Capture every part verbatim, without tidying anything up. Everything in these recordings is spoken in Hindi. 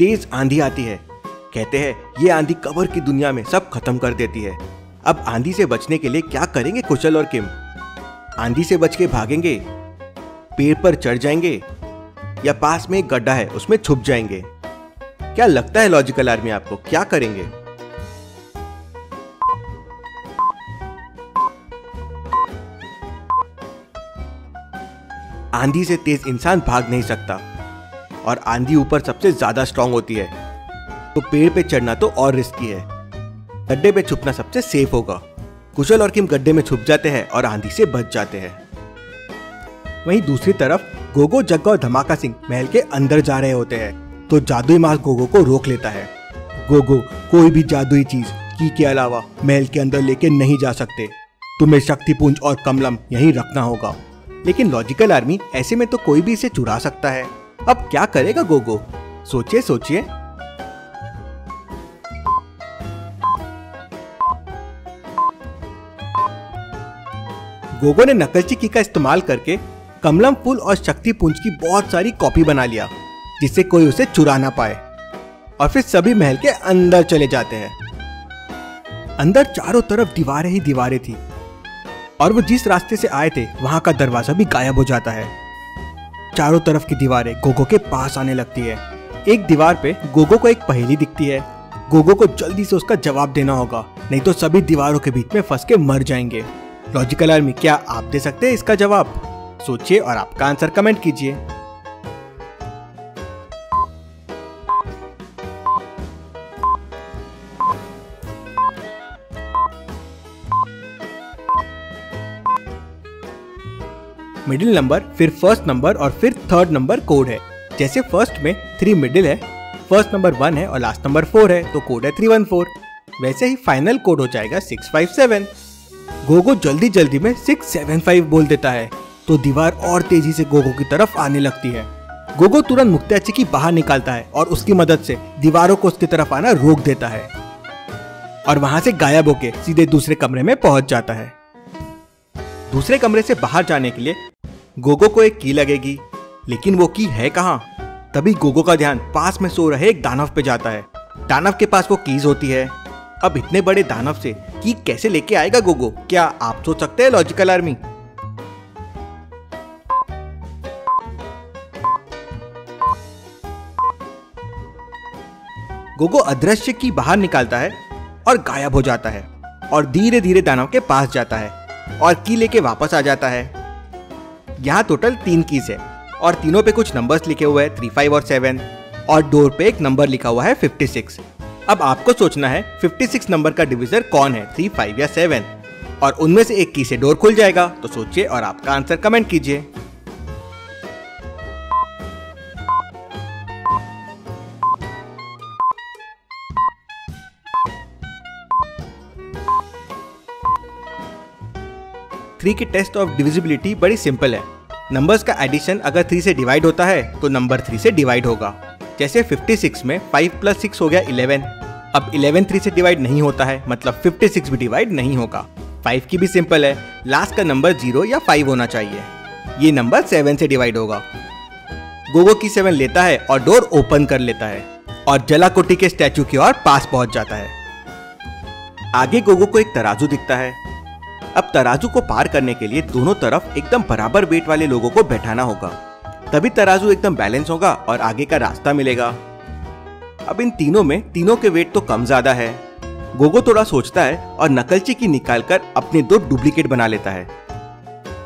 तेज आंधी आती है। कहते हैं ये आंधी कवर की दुनिया में सब खत्म कर देती है। अब आंधी से बचने के लिए क्या करेंगे कुशल और किम? आंधी से बच के भागेंगे, पेड़ पर चढ़ जाएंगे, या पास में एक गड्ढा है उसमें छुप जाएंगे? क्या लगता है लॉजिकल आर्मी आपको क्या करेंगे? आंधी से तेज इंसान भाग नहीं सकता और आंधी ऊपर सबसे ज्यादा स्ट्रांग होती है, तो पेड़ पे चढ़ना तो और रिस्की है। गड्ढे पे छुपना सबसे सेफ होगा। कुशल और किम गड्ढे में छुप जाते हैं और आंधी से बच जाते हैं। वहीं दूसरी तरफ गोगो, जग्गा और धमाका सिंह महल के अंदर जा रहे होते हैं, तो जादुई मास्क गोगो को रोक लेता है। गोगो, कोई भी जादुई चीज की के अलावा महल के अंदर लेके नहीं जा सकते। तुम्हें शक्तिपुंज और कमलम यहीं रखना होगा। लेकिन लॉजिकल आर्मी, ऐसे में तो कोई भी इसे चुरा सकता है। अब क्या करेगा गोगो? सोचिए सोचिए। गोगो ने नकलची की का इस्तेमाल करके कमलम फूल और शक्तिपुंज की बहुत सारी कॉपी बना लिया, जिससे कोई उसे चुरा ना पाए। और फिर सभी महल के अंदर चले जाते हैं। अंदर चारों तरफ दीवारें ही दीवारें थी और वो जिस रास्ते से आए थे वहां का दरवाजा भी गायब हो जाता है। चारों तरफ की दीवारें गोगो के पास आने लगती है। एक दीवार पे गोगो को एक पहेली दिखती है। गोगो को जल्दी से उसका जवाब देना होगा, नहीं तो सभी दीवारों के बीच में फंस के मर जाएंगे। लॉजिकल आर्मी, क्या आप दे सकते हैं इसका जवाब? सोचिए और आपका आंसर कमेंट कीजिए। मिडिल नंबर, फिर फर्स्ट नंबर और फिर थर्ड नंबर कोड है। जैसे फर्स्ट में थ्री मिडिल है, फर्स्ट नंबर वन है और लास्ट नंबर फोर है, तो कोड है थ्री वन फोर। वैसे ही फाइनल कोड हो जाएगा सिक्स फाइव सेवन। गोगो जल्दी जल्दी में सिक्स सेवन फाइव बोल देता है, तो दीवार और तेजी से गोगो की तरफ आने लगती है। गोगो तुरंत मुक्त्याची की बाहर निकालता है और उसकी मदद से दीवारों को उसकी तरफ आना रोक देता है और वहां से गायब होके सीधे दूसरे कमरे में पहुंच जाता है। दूसरे कमरे से बाहर जाने के लिए गोगो को एक की लगेगी, लेकिन वो की है कहाँ? तभी गोगो का ध्यान पास में सो रहे एक दानव पे जाता है। दानव के पास वो कीज होती है। अब इतने बड़े दानव से की कैसे लेके आएगा गोगो? क्या आप सोच सकते हैं लॉजिकल आर्मी? गोगो अदृश्य की बाहर निकालता है और गायब हो जाता है और धीरे धीरे दानव के पास जाता है और की लेके वापस आ जाता है। यहाँ टोटल तीन कीज है और तीनों पे कुछ नंबर्स लिखे हुए हैं, थ्री फाइव और सेवन, और डोर पे एक नंबर लिखा हुआ है फिफ्टी सिक्स। अब आपको सोचना है फिफ्टी सिक्स नंबर का डिविजर कौन है, थ्री, फाइव या सेवन, और उनमें से एक की से डोर खुल जाएगा। तो सोचिए और आपका आंसर कमेंट कीजिए। थ्री की टेस्ट ऑफ डिविजिबिलिटी बड़ी सिंपल है। नंबर्स का एडिशन अगर थ्री से डिवाइड होता है तो नंबर थ्री से डिवाइड होगा। जैसे फिफ्टी सिक्स में फाइव प्लस सिक्स हो गया इलेवन। अब इलेवन थ्री से डिवाइड नहीं होता है, मतलब फिफ्टी सिक्स भी डिवाइड नहीं होगा। फाइव की भी सिंपल है, लास्ट का नंबर जीरो या फाइव होना चाहिए। ये नंबर सेवन से डिवाइड होगा। गोगो की सेवन लेता है और डोर ओपन कर लेता है और जलाकोटी के स्टैचू की ओर पास पहुंच जाता है। आगे गोगो को एक तराजू दिखता है। अब तराजू को पार करने के लिए दोनों तरफ एकदम बराबर वेट वाले लोगों को बैठाना होगा, तभी तराजू एकदम बैलेंस होगा और आगे का रास्ता मिलेगा। अब इन तीनों में तीनों के वेट तो कम ज्यादा है। गोगो थोड़ा सोचता है और नकलची की निकालकर अपने दो डुप्लीकेट बना लेता है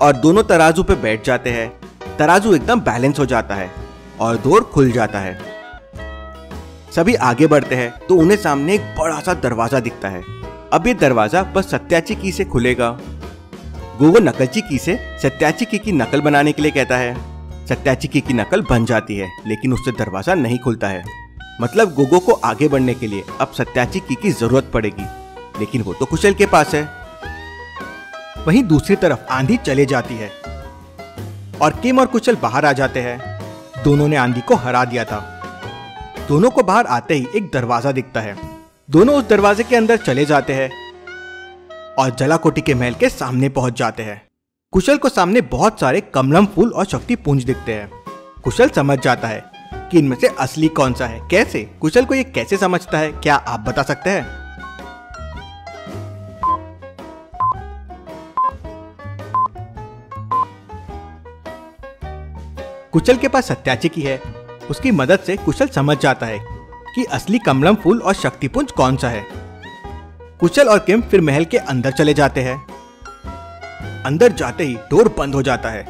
और दोनों तराजू पे बैठ जाते हैं। तराजू एकदम बैलेंस हो जाता है और डोर खुल जाता है। सभी आगे बढ़ते हैं तो उन्हें सामने एक बड़ा सा दरवाजा दिखता है। अब ये दरवाजा बस सत्याची की से खुलेगा। गोगो नकलची की से सत्याची की की नकल बनाने के लिए कहता है। सत्याची की की नकल बन जाती है, लेकिन उससे दरवाजा नहीं खुलता है। मतलब गोगो को आगे बढ़ने के लिए अब सत्याची की की जरूरत पड़ेगी, लेकिन वो तो कुशल के पास है। वहीं दूसरी तरफ आंधी चले जाती है और किम और कुशल बाहर आ जाते हैं। दोनों ने आंधी को हरा दिया था। दोनों को बाहर आते ही एक दरवाजा दिखता है। दोनों उस दरवाजे के अंदर चले जाते हैं और जलाकोटी के महल के सामने पहुंच जाते हैं। कुशल को सामने बहुत सारे कमलम फूल और शक्तिपुंज दिखते हैं। कुशल समझ जाता है कि इनमें से असली कौन सा है। कैसे कुशल को ये कैसे समझता है, क्या आप बता सकते हैं? कुशल के पास सत्याची की है। उसकी मदद से कुशल समझ जाता है कि असली कमलम फूल और शक्तिपुंज कौन सा है। कुशल और किम फिर महल के अंदर चले जाते हैं। अंदर जाते ही डोर बंद हो जाता है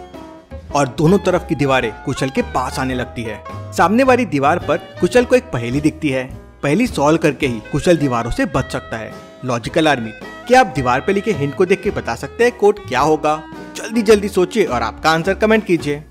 और दोनों तरफ की दीवारें कुशल के पास आने लगती है। सामने वाली दीवार पर कुशल को एक पहेली दिखती है। पहेली सॉल्व करके ही कुशल दीवारों से बच सकता है। लॉजिकल आर्मी, क्या आप दीवार पे लिखे हिंट को देख के बता सकते हैं कोड क्या होगा? जल्दी जल्दी सोचिए और आपका आंसर कमेंट कीजिए।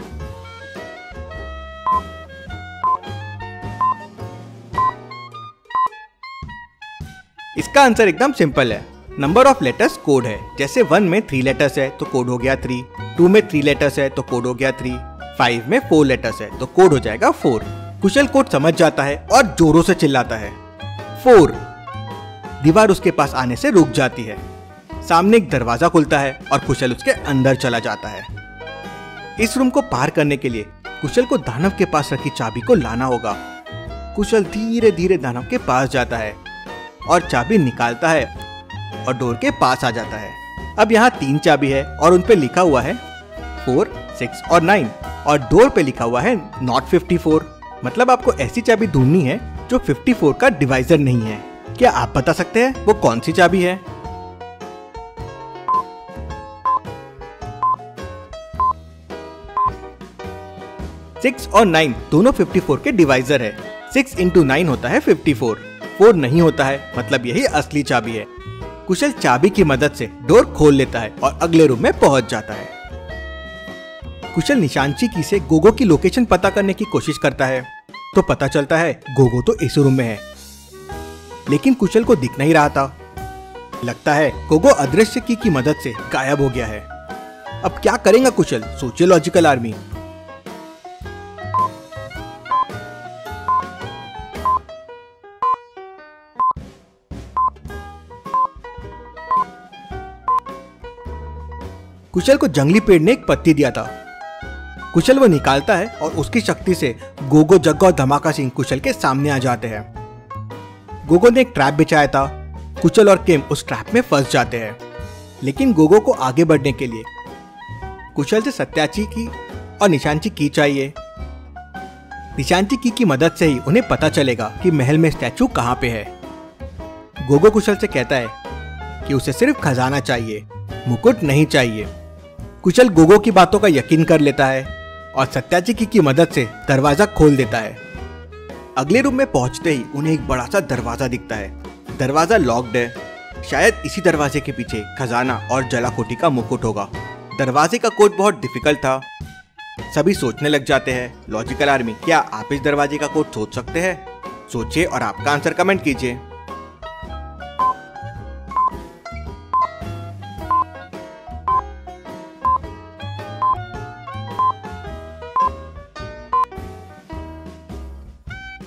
इसका आंसर एकदम सिंपल है, नंबर ऑफ लेटर्स कोड है। जैसे वन में थ्री लेटर्स है तो कोड हो गया थ्री, टू में थ्री लेटर्स है तो कोड हो गया थ्री, फाइव में फोर लेटर्स है तो कोड हो जाएगा फोर। कुशल कोड समझ जाता है और जोरों से चिल्लाता है फोर। दीवार उसके पास आने से रुक जाती है। सामने एक दरवाजा खुलता है और कुशल उसके अंदर चला जाता है। इस रूम को पार करने के लिए कुशल को दानव के पास रखी चाबी को लाना होगा। कुशल धीरे धीरे दानव के पास जाता है और चाबी निकालता है और डोर के पास आ जाता है। अब यहाँ तीन चाबी है और उन पे लिखा हुआ है फोर, सिक्स और नाइन और डोर पे लिखा हुआ है नॉट फिफ्टी फोर। मतलब आपको ऐसी चाबी ढूंढनी है जो फिफ्टी फोर का डिवाइजर नहीं है। क्या आप बता सकते हैं वो कौन सी चाबी है? सिक्स और नाइन दोनों फिफ्टी फोर के डिवाइजर है। सिक्स इंटू नाइन होता है फिफ्टी फोर, फोर नहीं होता है, मतलब यही असली चाबी है। कुशल चाबी की मदद से डोर खोल लेता है और अगले रूम में पहुंच जाता है। कुशल निशानची से गोगो की लोकेशन पता करने की कोशिश करता है तो पता चलता है गोगो तो इस रूम में है, लेकिन कुशल को दिख नहीं रहा था। लगता है गोगो अदृश्य की की मदद से गायब हो गया है। अब क्या करेगा कुशल? सोचिए लॉजिकल आर्मी। कुशल को जंगली पेड़ ने एक पत्ती दिया था। कुशल वो निकालता है और उसकी शक्ति से गोगो, जग्गा और धमाका सिंह कुशल के सामने आ जाते हैं। गोगो ने एक ट्रैप बिछाया था। कुशल और किम उस ट्रैप में फंस जाते हैं, लेकिन गोगो को आगे बढ़ने के लिए कुशल से सत्याची की और निशानची की चाहिए। निशानची की की मदद से ही उन्हें पता चलेगा कि महल में स्टैचू कहाँ पे है। गोगो कुशल से कहता है कि उसे सिर्फ खजाना चाहिए, मुकुट नहीं चाहिए। कुशल गोगो की बातों का यकीन कर लेता है और सत्याची की, की मदद से दरवाजा खोल देता है। अगले रूम में पहुंचते ही उन्हें एक बड़ा सा दरवाजा दिखता है। दरवाजा लॉक्ड है। शायद इसी दरवाजे के पीछे खजाना और जलाकोटी का मुकुट होगा। दरवाजे का कोड बहुत डिफिकल्ट था। सभी सोचने लग जाते हैं। लॉजिकल आर्मी, क्या आप इस दरवाजे का कोड सोच सकते हैं? सोचिए और आपका आंसर कमेंट कीजिए।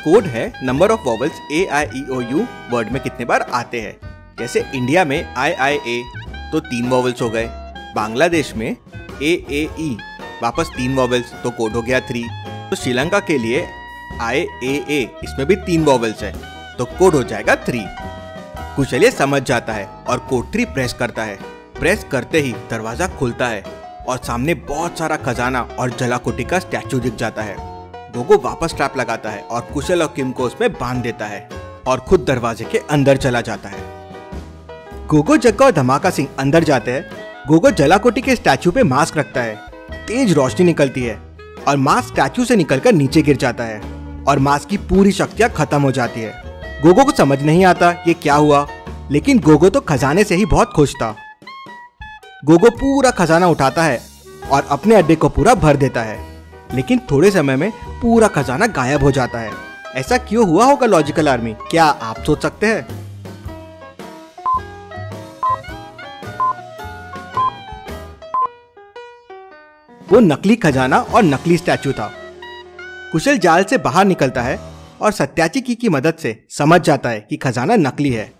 कोड है number of vowels A I E O U word में कितने बार आते हैं। जैसे इंडिया में आई आई ए तो तीन वॉवल्स हो गए, बांग्लादेश में ए ए ई वापस तीन वॉवल्स तो कोड हो गया थ्री। तो श्रीलंका के लिए आई ए ए, इसमें भी तीन वॉवल्स है तो कोड हो जाएगा थ्री। कुशल ये समझ जाता है और कोड थ्री प्रेस करता है। प्रेस करते ही दरवाजा खुलता है और सामने बहुत सारा खजाना और जलाकोटी का स्टैचू दिख जाता है। गोगो वापस ट्रैप लगाता है और कुशल और किम को उसमें बांध देता है और खुद दरवाजे के अंदर चला जाता है। गोगो, जग्गा और धमाका सिंह अंदर जाते हैं। गोगो जलाकोटी के स्टैचू पे मास्क रखता है। तेज रोशनी निकलती है और मास्क स्टैचू से निकलकर नीचे गिर जाता है और मास्क की पूरी शक्तियां खत्म हो जाती है। गोगो को समझ नहीं आता ये क्या हुआ, लेकिन गोगो तो खजाने से ही बहुत खुश था। गोगो पूरा खजाना उठाता है और अपने अड्डे को पूरा भर देता है, लेकिन थोड़े समय में पूरा खजाना गायब हो जाता है। ऐसा क्यों हुआ होगा लॉजिकल आर्मी? क्या आप सोच सकते हैं? वो नकली खजाना और नकली स्टैचू था। कुशल जाल से बाहर निकलता है और सत्याची की, की मदद से समझ जाता है कि खजाना नकली है।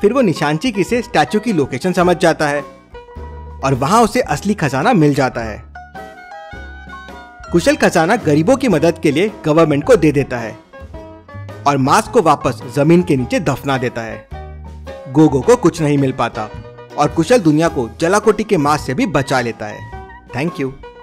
फिर वो निशानची की से स्टैचू की लोकेशन समझ जाता है और वहां उसे असली खजाना मिल जाता है। कुशल खजाना गरीबों की मदद के लिए गवर्नमेंट को दे देता है और मास्क को वापस जमीन के नीचे दफना देता है। गोगो को कुछ नहीं मिल पाता और कुशल दुनिया को जलाकोटी के मास्क से भी बचा लेता है। Thank you.